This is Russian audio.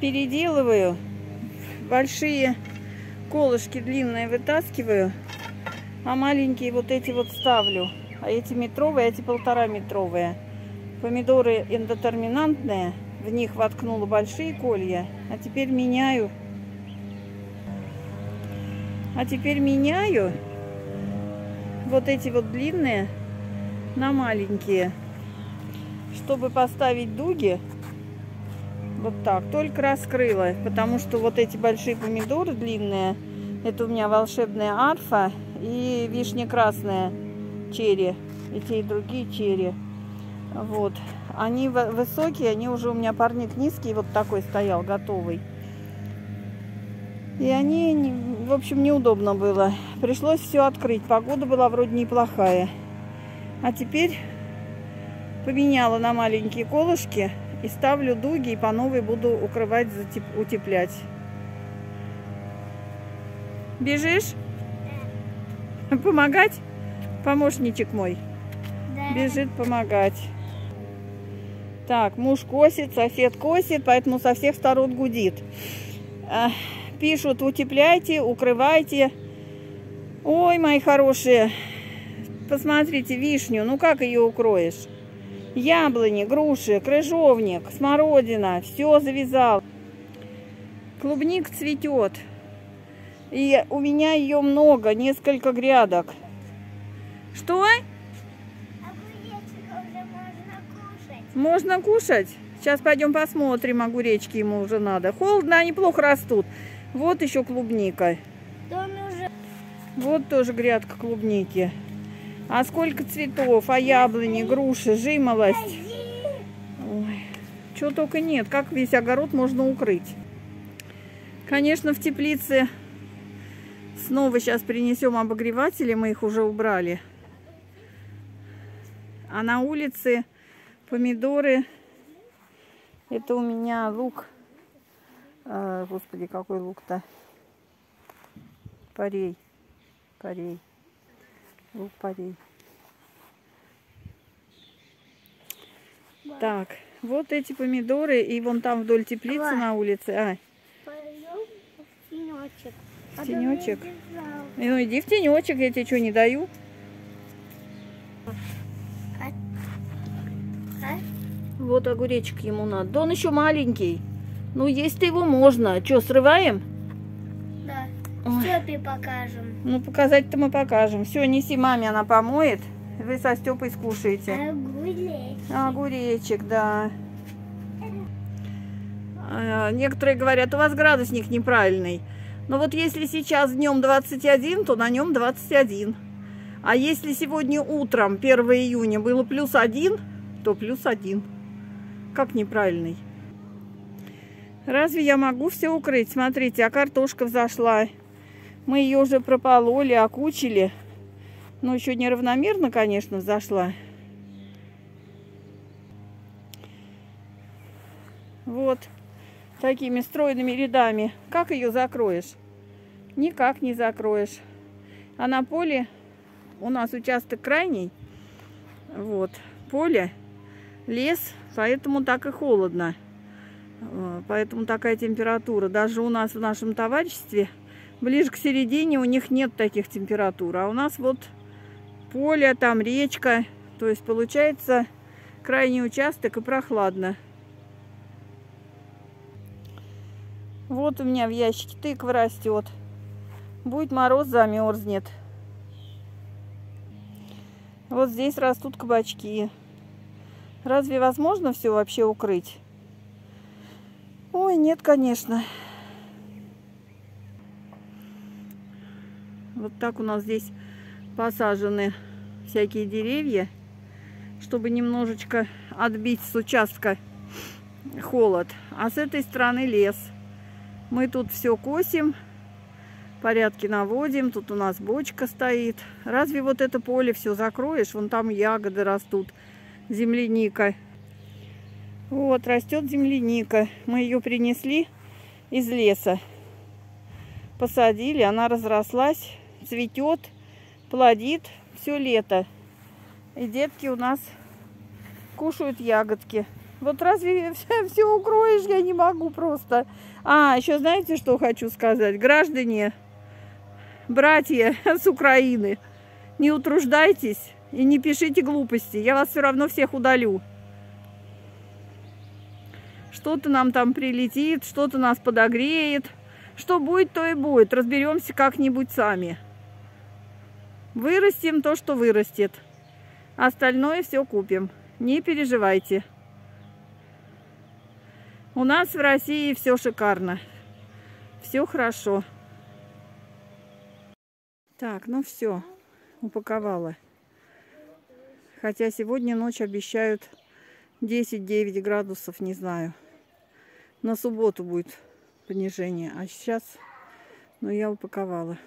переделываю, большие колышки длинные вытаскиваю, а маленькие вот эти вот ставлю. А эти метровые, а эти 1,5-метровые. Помидоры эндотерминантные, в них воткнула большие колья, а теперь меняю. Вот эти вот длинные на маленькие, чтобы поставить дуги. Вот так, только раскрыла, потому что вот эти большие помидоры длинные, это у меня волшебная арфа и вишня красная черри, и те и другие черри. Вот, они высокие, они уже у меня, парник низкий, вот такой стоял, готовый. И они, в общем, неудобно было. Пришлось все открыть, погода была вроде неплохая. А теперь поменяла на маленькие колышки и ставлю дуги, и по новой буду укрывать, утеплять. Бежишь? Да. Помогать? Помощничек мой. Да. Бежит помогать. Так, муж косит, сосед косит, поэтому со всех сторон гудит. Пишут, утепляйте, укрывайте. Ой, мои хорошие, посмотрите, вишню, ну как ее укроешь? Яблони, груши, крыжовник, смородина, все завязал. Клубник цветет. И у меня ее много, несколько грядок. Что? Огуречек уже можно кушать. Можно кушать? Сейчас пойдем посмотрим, огуречки ему уже надо. Холодно, они плохо растут. Вот еще клубника. Вот тоже грядка клубники. А сколько цветов, а яблони, груши, жимолость. Ой, чего только нет, как весь огород можно укрыть. Конечно, в теплице снова сейчас принесем обогреватели, мы их уже убрали. А на улице помидоры, это у меня лук, господи, какой лук-то, парей. Лук-порей. Так, вот эти помидоры, и вон там вдоль теплицы на улице. В тенечек. В тенечек? Ну иди в тенечек, я тебе что не даю? Вот огуречек ему надо. Да он еще маленький. Ну есть-то его можно. Что, срываем? Стёпе покажем. Ну, показать-то мы покажем. Все, неси маме, она помоет. Вы со Стёпой скушаете. Огуречек. Огуречек, да. Некоторые говорят, у вас градусник неправильный. Но вот если сейчас днем 21, то на нем 21. А если сегодня утром, 1 июня, было +1, то +1. Как неправильный? Разве я могу все укрыть? Смотрите, а картошка взошла. Мы ее уже пропололи, окучили. Но еще неравномерно, конечно, взошла. Вот. Такими стройными рядами. Как ее закроешь? Никак не закроешь. А на поле у нас участок крайний. Вот. Поле, лес. Поэтому так и холодно. Поэтому такая температура. Даже у нас в нашем товариществе... Ближе к середине у них нет таких температур. А у нас вот поле, там речка. То есть получается крайний участок и прохладно. Вот у меня в ящике тыква растет. Будет мороз, замерзнет. Вот здесь растут кабачки. Разве возможно все вообще укрыть? Ой, нет, конечно. Вот так у нас здесь посажены всякие деревья, чтобы немножечко отбить с участка холод. А с этой стороны лес. Мы тут все косим, порядки наводим. Тут у нас бочка стоит. Разве вот это поле все закроешь? Вон там ягоды растут, земляника. Вот, растет земляника. Мы ее принесли из леса. Посадили, она разрослась. Цветет, плодит все лето. И детки у нас кушают ягодки. Вот разве все укроешь? Я не могу просто. А, еще знаете, что хочу сказать? Граждане, братья с Украины, не утруждайтесь и не пишите глупости. Я вас все равно всех удалю. Что-то нам там прилетит, что-то нас подогреет. Что будет, то и будет. Разберемся как-нибудь сами. Вырастим то, что вырастет. Остальное все купим. Не переживайте. У нас в России все шикарно. Все хорошо. Так, ну все. Упаковала. Хотя сегодня ночь обещают 10-9 градусов, не знаю. На субботу будет понижение. А сейчас, ну, я упаковала.